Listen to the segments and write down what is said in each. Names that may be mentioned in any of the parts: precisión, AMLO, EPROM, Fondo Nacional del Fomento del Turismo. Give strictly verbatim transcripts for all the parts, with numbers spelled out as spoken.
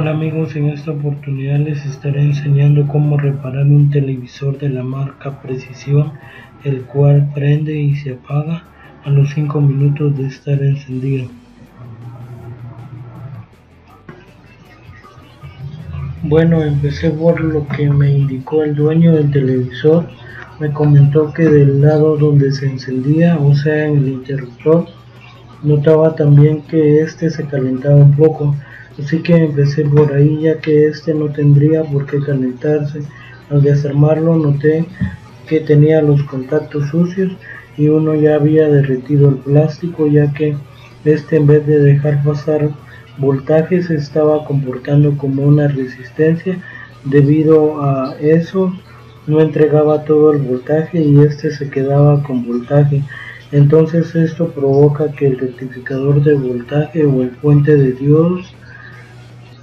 Hola amigos, en esta oportunidad les estaré enseñando cómo reparar un televisor de la marca Precisión, el cual prende y se apaga a los cinco minutos de estar encendido. Bueno, empecé por lo que me indicó el dueño del televisor. Me comentó que del lado donde se encendía, o sea en el interruptor, notaba también que este se calentaba un poco, así que empecé por ahí, ya que este no tendría por qué calentarse. Al desarmarlo noté que tenía los contactos sucios y uno ya había derretido el plástico, ya que este, en vez de dejar pasar voltaje, se estaba comportando como una resistencia. Debido a eso no entregaba todo el voltaje y este se quedaba con voltaje. Entonces esto provoca que el rectificador de voltaje o el puente de diodos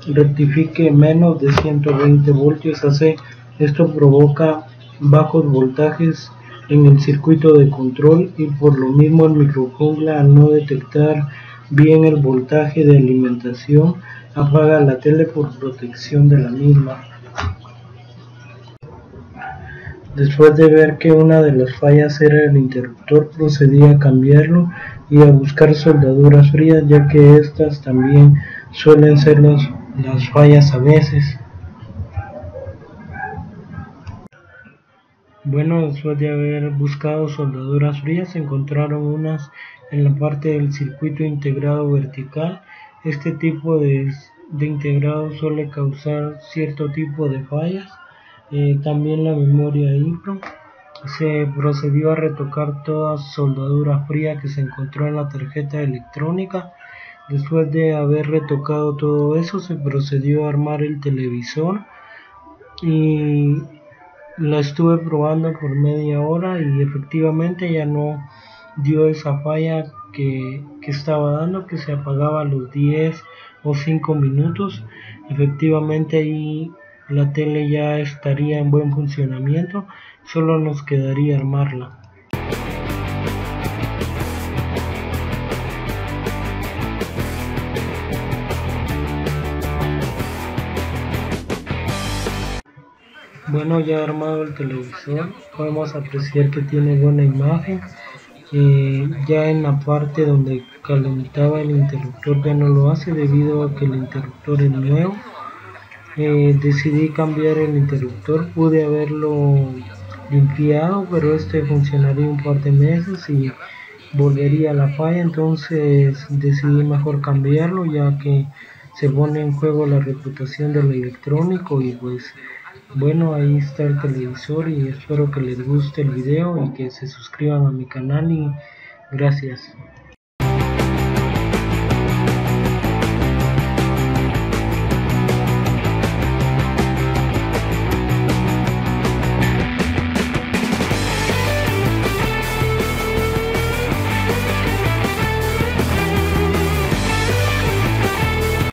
rectifique menos de ciento veinte voltios A C. Esto provoca bajos voltajes en el circuito de control y por lo mismo el microcontrolador, al no detectar bien el voltaje de alimentación, apaga la tele por protección de la misma. Después de ver que una de las fallas era el interruptor, procedí a cambiarlo y a buscar soldaduras frías, ya que estas también suelen ser los, las fallas a veces. Bueno, después de haber buscado soldaduras frías, encontraron unas en la parte del circuito integrado vertical. Este tipo de, de integrado suele causar cierto tipo de fallas. Eh, también la memoria EPROM. Se procedió a retocar toda soldadura fría que se encontró en la tarjeta electrónica. Después de haber retocado todo eso, se procedió a armar el televisor y la estuve probando por media hora y efectivamente ya no dio esa falla que, que estaba dando, que se apagaba a los diez o cinco minutos. Efectivamente ahí la tele ya estaría en buen funcionamiento, solo nos quedaría armarla. Bueno, ya armado el televisor, podemos apreciar que tiene buena imagen. Eh, ya en la parte donde calentaba el interruptor ya no lo hace, debido a que el interruptor es nuevo. Eh, decidí cambiar el interruptor, pude haberlo limpiado, pero este funcionaría un par de meses y volvería a la falla, entonces decidí mejor cambiarlo, ya que se pone en juego la reputación del electrónico. Y pues bueno, ahí está el televisor y espero que les guste el video y que se suscriban a mi canal, y gracias.